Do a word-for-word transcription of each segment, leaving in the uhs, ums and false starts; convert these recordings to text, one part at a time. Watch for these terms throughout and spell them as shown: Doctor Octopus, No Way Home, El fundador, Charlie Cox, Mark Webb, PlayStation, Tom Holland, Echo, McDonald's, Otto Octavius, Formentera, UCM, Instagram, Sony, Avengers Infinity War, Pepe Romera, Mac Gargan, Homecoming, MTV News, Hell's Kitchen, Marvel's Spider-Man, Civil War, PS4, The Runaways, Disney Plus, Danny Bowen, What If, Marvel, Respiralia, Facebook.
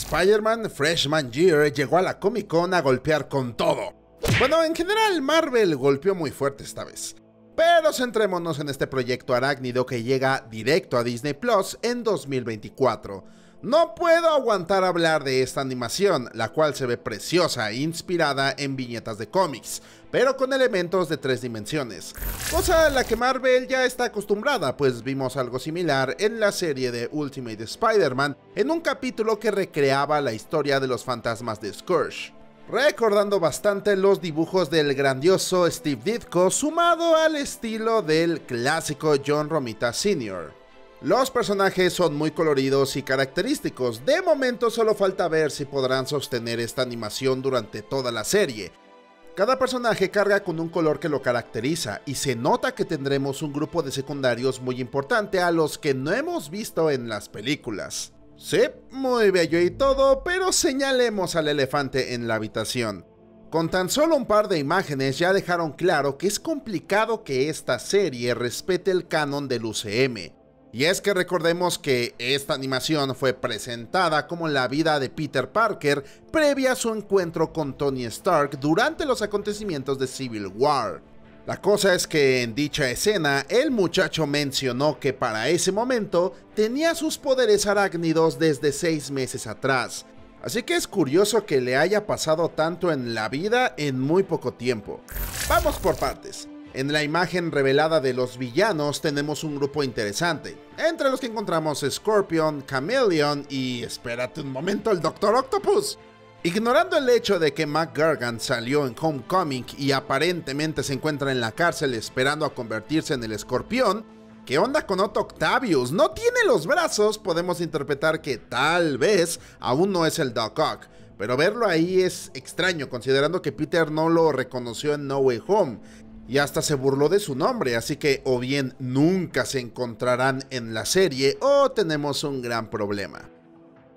Spider-Man Freshman Year llegó a la Comic-Con a golpear con todo. Bueno, en general Marvel golpeó muy fuerte esta vez. Pero centrémonos en este proyecto arácnido que llega directo a Disney Plus en dos mil veinticuatro. No puedo aguantar hablar de esta animación, la cual se ve preciosa e inspirada en viñetas de cómics, pero con elementos de tres dimensiones, cosa a la que Marvel ya está acostumbrada, pues vimos algo similar en la serie de Ultimate Spider-Man en un capítulo que recreaba la historia de los fantasmas de Scourge, recordando bastante los dibujos del grandioso Steve Ditko sumado al estilo del clásico John Romita Senior Los personajes son muy coloridos y característicos. De momento solo falta ver si podrán sostener esta animación durante toda la serie. Cada personaje carga con un color que lo caracteriza y se nota que tendremos un grupo de secundarios muy importante a los que no hemos visto en las películas. Sí, muy bello y todo, pero señalemos al elefante en la habitación. Con tan solo un par de imágenes ya dejaron claro que es complicado que esta serie respete el canon del U C M. Y es que recordemos que esta animación fue presentada como la vida de Peter Parker previa a su encuentro con Tony Stark durante los acontecimientos de Civil War. La cosa es que en dicha escena, el muchacho mencionó que para ese momento tenía sus poderes arácnidos desde seis meses atrás. Así que es curioso que le haya pasado tanto en la vida en muy poco tiempo. Vamos por partes. En la imagen revelada de los villanos tenemos un grupo interesante, entre los que encontramos Scorpion, Chameleon y, espérate un momento, el Doctor Octopus. Ignorando el hecho de que Mac Gargan salió en Homecoming y aparentemente se encuentra en la cárcel esperando a convertirse en el Escorpión, ¿qué onda con Otto Octavius? No tiene los brazos, podemos interpretar que tal vez aún no es el Doc Ock, pero verlo ahí es extraño considerando que Peter no lo reconoció en No Way Home y hasta se burló de su nombre, así que o bien nunca se encontrarán en la serie o tenemos un gran problema.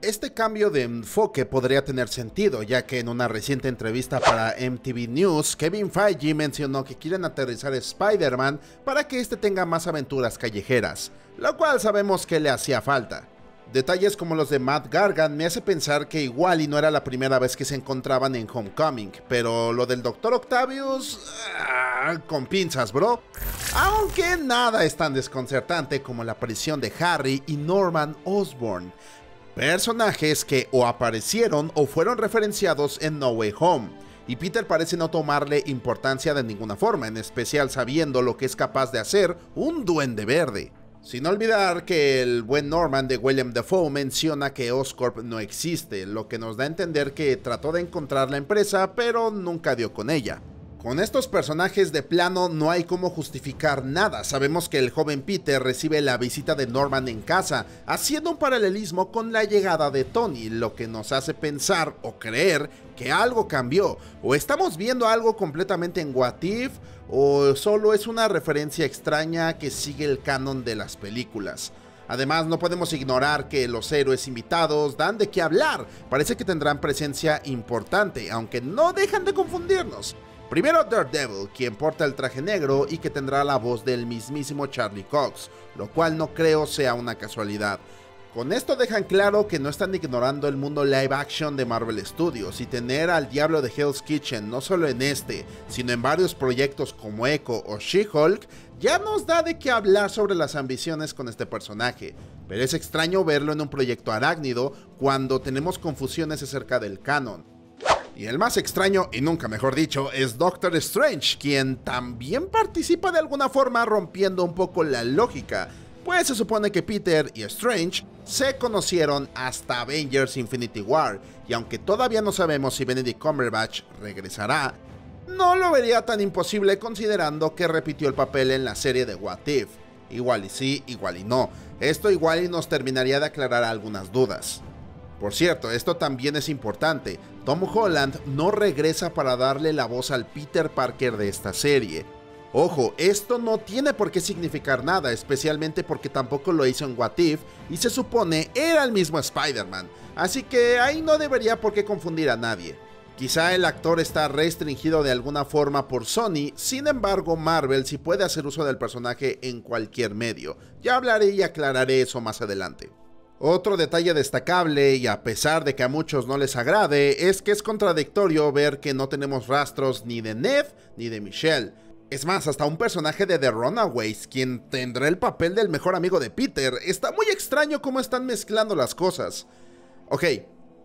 Este cambio de enfoque podría tener sentido, ya que en una reciente entrevista para M T V News, Kevin Feige mencionó que quieren aterrizar a Spider-Man para que este tenga más aventuras callejeras, lo cual sabemos que le hacía falta. Detalles como los de Mac Gargan me hace pensar que igual y no era la primera vez que se encontraban en Homecoming, pero lo del Doctor Octavius... Ah, con pinzas, bro. Aunque nada es tan desconcertante como la aparición de Harry y Norman Osborn, personajes que o aparecieron o fueron referenciados en No Way Home, y Peter parece no tomarle importancia de ninguna forma, en especial sabiendo lo que es capaz de hacer un duende verde. Sin olvidar que el buen Norman de William Dafoe menciona que Oscorp no existe, lo que nos da a entender que trató de encontrar la empresa, pero nunca dio con ella. Con estos personajes de plano no hay cómo justificar nada. Sabemos que el joven Peter recibe la visita de Norman en casa, haciendo un paralelismo con la llegada de Tony, lo que nos hace pensar o creer que algo cambió, o estamos viendo algo completamente en What If, o solo es una referencia extraña que sigue el canon de las películas. Además, no podemos ignorar que los héroes invitados dan de qué hablar. Parece que tendrán presencia importante, aunque no dejan de confundirnos. Primero Daredevil, quien porta el traje negro y que tendrá la voz del mismísimo Charlie Cox, lo cual no creo sea una casualidad. Con esto dejan claro que no están ignorando el mundo live action de Marvel Studios, y tener al diablo de Hell's Kitchen no solo en este, sino en varios proyectos como Echo o She-Hulk, ya nos da de qué hablar sobre las ambiciones con este personaje. Pero es extraño verlo en un proyecto arácnido cuando tenemos confusiones acerca del canon. Y el más extraño, y nunca mejor dicho, es Doctor Strange, quien también participa de alguna forma rompiendo un poco la lógica, pues se supone que Peter y Strange se conocieron hasta Avengers Infinity War, y aunque todavía no sabemos si Benedict Cumberbatch regresará, no lo vería tan imposible considerando que repitió el papel en la serie de What If. Igual y sí, igual y no. Esto igual y nos terminaría de aclarar algunas dudas. Por cierto, esto también es importante, Tom Holland no regresa para darle la voz al Peter Parker de esta serie. Ojo, esto no tiene por qué significar nada, especialmente porque tampoco lo hizo en What If y se supone era el mismo Spider-Man, así que ahí no debería por qué confundir a nadie. Quizá el actor está restringido de alguna forma por Sony, sin embargo Marvel sí puede hacer uso del personaje en cualquier medio. Ya hablaré y aclararé eso más adelante. Otro detalle destacable, y a pesar de que a muchos no les agrade, es que es contradictorio ver que no tenemos rastros ni de Ned ni de Michelle. Es más, hasta un personaje de The Runaways, quien tendrá el papel del mejor amigo de Peter. Está muy extraño cómo están mezclando las cosas. Ok,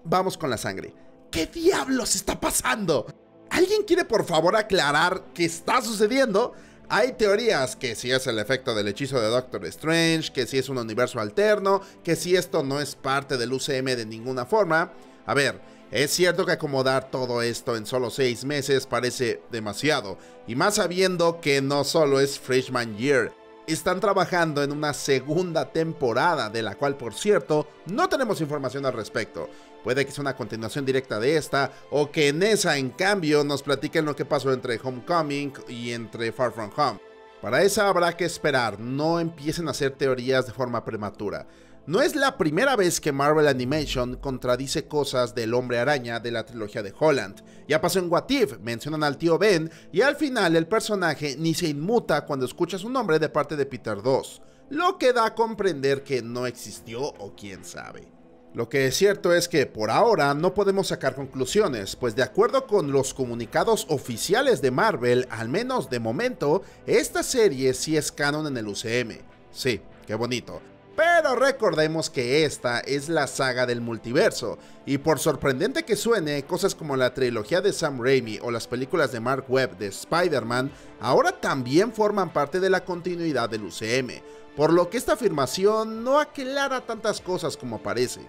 vamos con la sangre. ¿Qué diablos está pasando? ¿Alguien quiere por favor aclarar qué está sucediendo? Hay teorías que si es el efecto del hechizo de Doctor Strange, que si es un universo alterno, que si esto no es parte del U C M de ninguna forma. A ver, es cierto que acomodar todo esto en solo seis meses parece demasiado, y más sabiendo que no solo es Freshman Year. Están trabajando en una segunda temporada, de la cual, por cierto, no tenemos información al respecto. Puede que sea una continuación directa de esta, o que en esa, en cambio, nos platiquen lo que pasó entre Homecoming y entre Far From Home. Para esa habrá que esperar, no empiecen a hacer teorías de forma prematura. No es la primera vez que Marvel Animation contradice cosas del Hombre Araña de la trilogía de Holland. Ya pasó en What If, mencionan al tío Ben y al final el personaje ni se inmuta cuando escucha su nombre de parte de Peter dos, lo que da a comprender que no existió o quién sabe. Lo que es cierto es que por ahora no podemos sacar conclusiones, pues de acuerdo con los comunicados oficiales de Marvel, al menos de momento, esta serie sí es canon en el U C M. Sí, qué bonito. Pero recordemos que esta es la saga del multiverso, y por sorprendente que suene, cosas como la trilogía de Sam Raimi o las películas de Mark Webb de Spider-Man ahora también forman parte de la continuidad del U C M, por lo que esta afirmación no aclara tantas cosas como parece.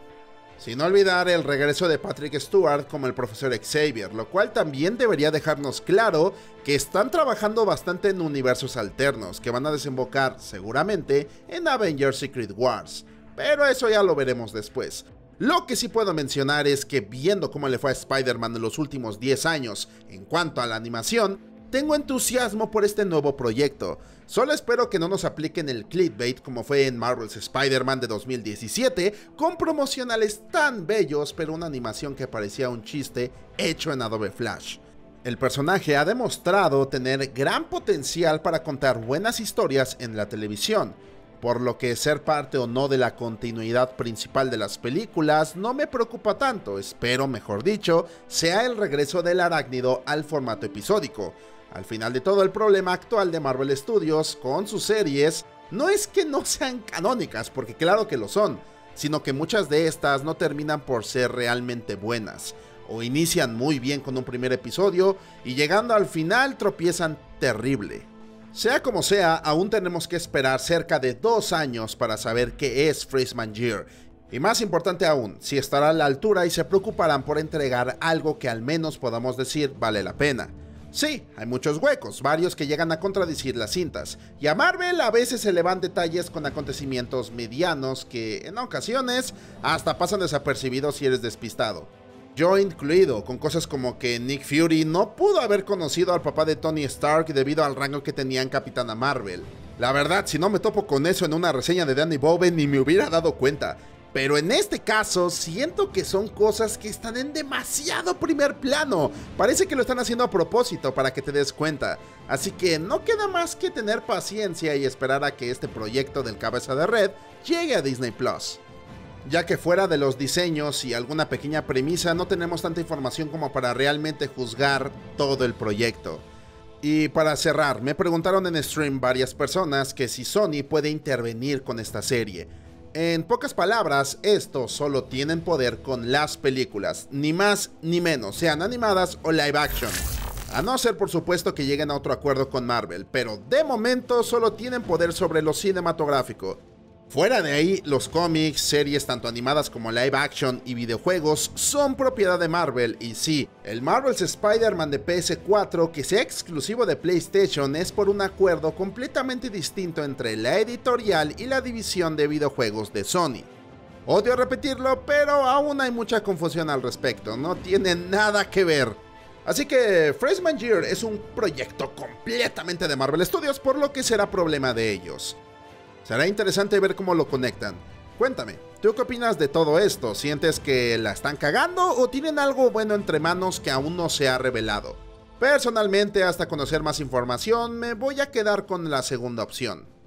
Sin olvidar el regreso de Patrick Stewart como el profesor Xavier, lo cual también debería dejarnos claro que están trabajando bastante en universos alternos, que van a desembocar seguramente en Avengers Secret Wars, pero eso ya lo veremos después. Lo que sí puedo mencionar es que viendo cómo le fue a Spider-Man en los últimos diez años en cuanto a la animación, tengo entusiasmo por este nuevo proyecto. Solo espero que no nos apliquen el clickbait como fue en Marvel's Spider-Man de dos mil diecisiete, con promocionales tan bellos, pero una animación que parecía un chiste hecho en Adobe Flash. El personaje ha demostrado tener gran potencial para contar buenas historias en la televisión, por lo que ser parte o no de la continuidad principal de las películas no me preocupa tanto. Espero, mejor dicho, sea el regreso del arácnido al formato episódico. Al final de todo, el problema actual de Marvel Studios con sus series no es que no sean canónicas, porque claro que lo son, sino que muchas de estas no terminan por ser realmente buenas, o inician muy bien con un primer episodio y llegando al final tropiezan terrible. Sea como sea, aún tenemos que esperar cerca de dos años para saber qué es Freshman Year, y más importante aún, si estará a la altura y se preocuparán por entregar algo que al menos podamos decir vale la pena. Sí, hay muchos huecos, varios que llegan a contradecir las cintas, y a Marvel a veces se le van detalles con acontecimientos medianos que, en ocasiones, hasta pasan desapercibidos si eres despistado. Yo incluido, con cosas como que Nick Fury no pudo haber conocido al papá de Tony Stark debido al rango que tenía en Capitana Marvel. La verdad, si no me topo con eso en una reseña de Danny Bowen ni me hubiera dado cuenta, pero en este caso siento que son cosas que están en demasiado primer plano. Parece que lo están haciendo a propósito para que te des cuenta, así que no queda más que tener paciencia y esperar a que este proyecto del cabeza de red llegue a Disney Plus. Ya que fuera de los diseños y alguna pequeña premisa no tenemos tanta información como para realmente juzgar todo el proyecto. Y para cerrar, me preguntaron en stream varias personas que si Sony puede intervenir con esta serie. En pocas palabras, estos solo tienen poder con las películas, ni más ni menos, sean animadas o live action. A no ser, por supuesto, que lleguen a otro acuerdo con Marvel, pero de momento solo tienen poder sobre lo cinematográfico. Fuera de ahí, los cómics, series tanto animadas como live action y videojuegos son propiedad de Marvel, y sí, el Marvel's Spider-Man de P S cuatro que sea exclusivo de PlayStation es por un acuerdo completamente distinto entre la editorial y la división de videojuegos de Sony. Odio repetirlo, pero aún hay mucha confusión al respecto, no tiene nada que ver. Así que Freshman Year es un proyecto completamente de Marvel Studios, por lo que será problema de ellos. Será interesante ver cómo lo conectan. Cuéntame, ¿tú qué opinas de todo esto? ¿Sientes que la están cagando o tienen algo bueno entre manos que aún no se ha revelado? Personalmente, hasta conocer más información, me voy a quedar con la segunda opción.